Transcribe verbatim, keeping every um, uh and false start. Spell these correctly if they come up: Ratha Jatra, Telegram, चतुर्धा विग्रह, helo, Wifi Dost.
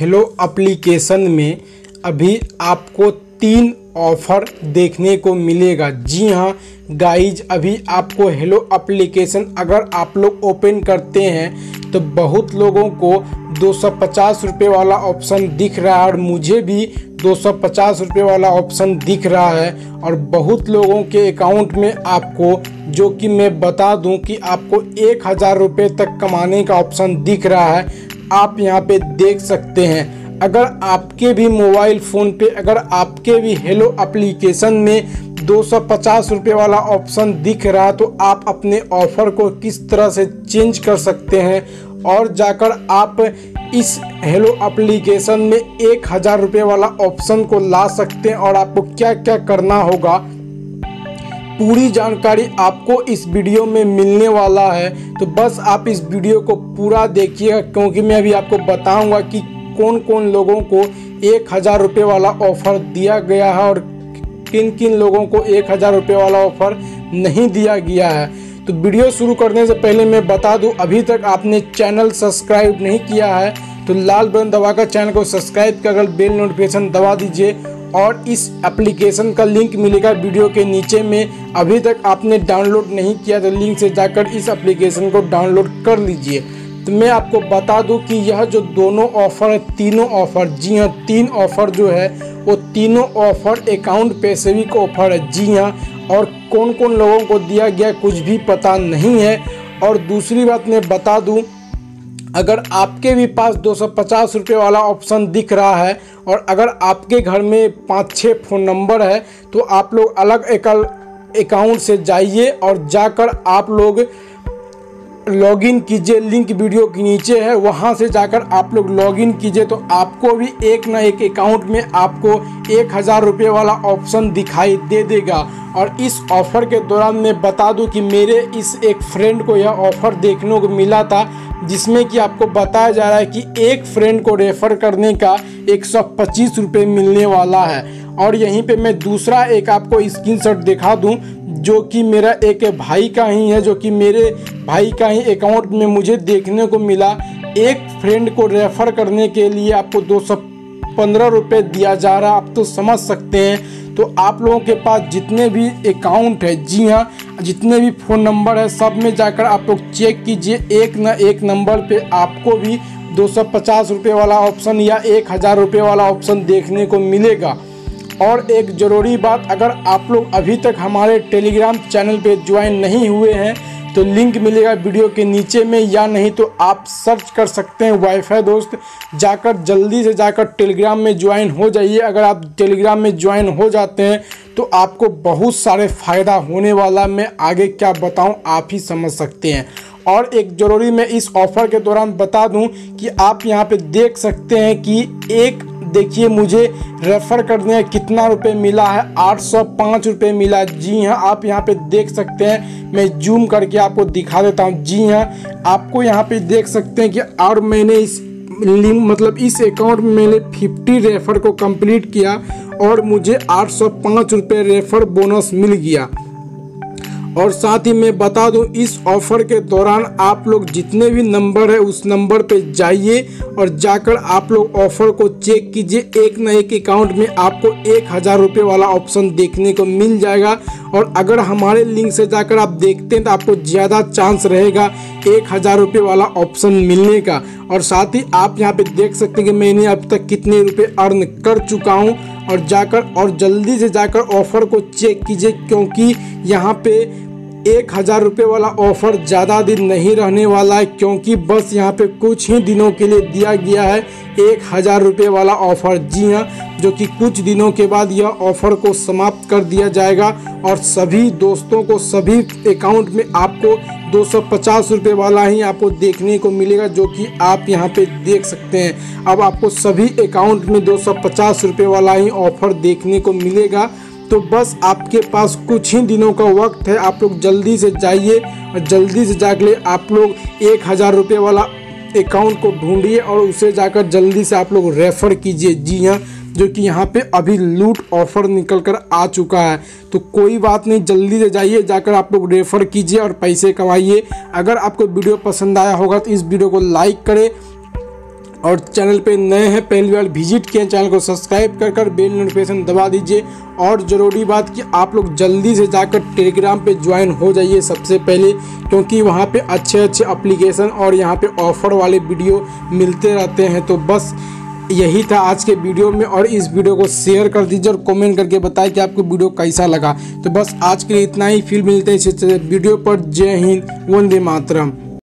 Hello application में अभी आपको तीन ऑफ़र देखने को मिलेगा। जी हाँ गाइज, अभी आपको हेलो एप्लीकेशन अगर आप लोग ओपन करते हैं तो बहुत लोगों को दो सौ पचास रुपये वाला ऑप्शन दिख रहा है और मुझे भी दो सौ पचास रुपये वाला ऑप्शन दिख रहा है। और बहुत लोगों के अकाउंट में आपको, जो कि मैं बता दूं कि आपको एक हज़ार रुपये तक कमाने का ऑप्शन दिख रहा है, आप यहां पे देख सकते हैं। अगर आपके भी मोबाइल फ़ोन पे, अगर आपके भी हेलो एप्लीकेशन में दो सौ पचास रुपये वाला ऑप्शन दिख रहा है तो आप अपने ऑफ़र को किस तरह से चेंज कर सकते हैं और जाकर आप इस हेलो एप्लीकेशन में एक हज़ार रुपये वाला ऑप्शन को ला सकते हैं और आपको क्या क्या करना होगा, पूरी जानकारी आपको इस वीडियो में मिलने वाला है। तो बस आप इस वीडियो को पूरा देखिएगा क्योंकि मैं अभी आपको बताऊंगा कि कौन कौन लोगों को एक हज़ार रुपये वाला ऑफ़र दिया गया है और किन किन लोगों को एक हज़ार रुपये वाला ऑफ़र नहीं दिया गया है। तो वीडियो शुरू करने से पहले मैं बता दूं, अभी तक आपने चैनल सब्सक्राइब नहीं किया है तो लाल बटन दबाकर चैनल को सब्सक्राइब कर बेल नोटिफिकेशन दबा दीजिए और इस एप्लीकेशन का लिंक मिलेगा वीडियो के नीचे में। अभी तक आपने डाउनलोड नहीं किया तो लिंक से जाकर इस एप्लीकेशन को डाउनलोड कर लीजिए। तो मैं आपको बता दूं कि यह जो दोनों ऑफ़र है, तीनों ऑफ़र, जी हाँ तीन ऑफ़र जो है वो तीनों ऑफ़र अकाउंट पेशेविक ऑफ़र है। जी हाँ, और कौन कौन लोगों को दिया गया कुछ भी पता नहीं है। और दूसरी बात मैं बता दूं, अगर आपके भी पास दो सौ पचास रुपये वाला ऑप्शन दिख रहा है और अगर आपके घर में पाँच छः फ़ोन नंबर है तो आप लोग अलग एकल अकाउंट से जाइए और जाकर आप लोग लॉगिन कीजिए, लिंक वीडियो के नीचे है, वहां से जाकर आप लोग लॉगिन कीजिए तो आपको भी एक ना एक अकाउंट में आपको एक हज़ार रुपये वाला ऑप्शन दिखाई दे देगा। और इस ऑफ़र के दौरान मैं बता दूं कि मेरे इस एक फ्रेंड को यह ऑफ़र देखने को मिला था जिसमें कि आपको बताया जा रहा है कि एक फ्रेंड को रेफ़र करने का एक सौ पच्चीस रुपये मिलने वाला है। और यहीं पे मैं दूसरा एक आपको स्क्रीनशॉट दिखा दूं जो कि मेरा एक भाई का ही है, जो कि मेरे भाई का ही अकाउंट में मुझे देखने को मिला। एक फ्रेंड को रेफ़र करने के लिए आपको दो सौ पंद्रह रुपये दिया जा रहा, आप तो समझ सकते हैं। तो आप लोगों के पास जितने भी अकाउंट है, जी हाँ जितने भी फ़ोन नंबर है, सब में जाकर आप लोग चेक कीजिए, एक ना एक नंबर पे आपको भी दो सौ पचास रुपये वाला ऑप्शन या एक हज़ार रुपये वाला ऑप्शन देखने को मिलेगा। और एक ज़रूरी बात, अगर आप लोग अभी तक हमारे टेलीग्राम चैनल पे ज्वाइन नहीं हुए हैं तो लिंक मिलेगा वीडियो के नीचे में, या नहीं तो आप सर्च कर सकते हैं वाईफाई दोस्त, जाकर जल्दी से जाकर टेलीग्राम में ज्वाइन हो जाइए। अगर आप टेलीग्राम में ज्वाइन हो जाते हैं तो आपको बहुत सारे फ़ायदा होने वाला, मैं आगे क्या बताऊं आप ही समझ सकते हैं। और एक ज़रूरी मैं इस ऑफ़र के दौरान बता दूँ कि आप यहाँ पर देख सकते हैं कि एक, देखिए मुझे रेफ़र करने कितना रुपए मिला है, आठ सौ पाँच रुपये मिला। जी हाँ, आप यहाँ पे देख सकते हैं, मैं जूम करके आपको दिखा देता हूँ। जी हाँ, आपको यहाँ पे देख सकते हैं कि और मैंने इस लिंक मतलब इस अकाउंट में मैंने फिफ्टी रेफ़र को कंप्लीट किया और मुझे आठ सौ पाँच रुपये रेफ़र बोनस मिल गया। और साथ ही मैं बता दूं, इस ऑफ़र के दौरान आप लोग जितने भी नंबर है उस नंबर पे जाइए और जाकर आप लोग ऑफ़र को चेक कीजिए, एक ना एक अकाउंट में आपको एक हज़ार रुपये वाला ऑप्शन देखने को मिल जाएगा। और अगर हमारे लिंक से जाकर आप देखते हैं तो आपको ज़्यादा चांस रहेगा एक हज़ार रुपये वाला ऑप्शन मिलने का। और साथ ही आप यहाँ पे देख सकते हैं कि मैंने अब तक कितने रुपए अर्न कर चुका हूँ। और जाकर और जल्दी से जाकर ऑफ़र को चेक कीजिए क्योंकि यहाँ पे एक हज़ार रुपये वाला ऑफ़र ज़्यादा दिन नहीं रहने वाला है, क्योंकि बस यहाँ पे कुछ ही दिनों के लिए दिया गया है एक हज़ार रुपये वाला ऑफ़र। जी हाँ, जो कि कुछ दिनों के बाद यह ऑफ़र को समाप्त कर दिया जाएगा और सभी दोस्तों को, सभी अकाउंट में आपको दो सौ पचास रुपये वाला ही आपको देखने को मिलेगा, जो कि आप यहाँ पे देख सकते हैं। अब आपको सभी अकाउंट में दो सौ पचास रुपये वाला ही ऑफ़र देखने को मिलेगा। तो बस आपके पास कुछ ही दिनों का वक्त है, आप लोग जल्दी से जाइए और जल्दी से जाकर आप लोग एक हज़ार रुपये वाला अकाउंट को ढूंढिए और उसे जाकर जल्दी से आप लोग रेफ़र कीजिए। जी हाँ, जो कि यहाँ पे अभी लूट ऑफ़र निकल कर आ चुका है, तो कोई बात नहीं, जल्दी से जाइए, जाकर आप लोग रेफ़र कीजिए और पैसे कमाइए। अगर आपको वीडियो पसंद आया होगा तो इस वीडियो को लाइक करें, और चैनल पे नए हैं, पहली बार विजिट किए, चैनल को सब्सक्राइब कर कर बेल नोटिफिकेशन दबा दीजिए। और ज़रूरी बात कि आप लोग जल्दी से जाकर टेलीग्राम पे ज्वाइन हो जाइए सबसे पहले, क्योंकि वहाँ पे अच्छे अच्छे एप्लीकेशन और यहाँ पे ऑफर वाले वीडियो मिलते रहते हैं। तो बस यही था आज के वीडियो में, और इस वीडियो को शेयर कर दीजिए और कमेंट करके बताएं कि आपको वीडियो कैसा लगा। तो बस आज के लिए इतना ही, फिर मिलते हैं इस वीडियो पर। जय हिंद, वंदे मातरम।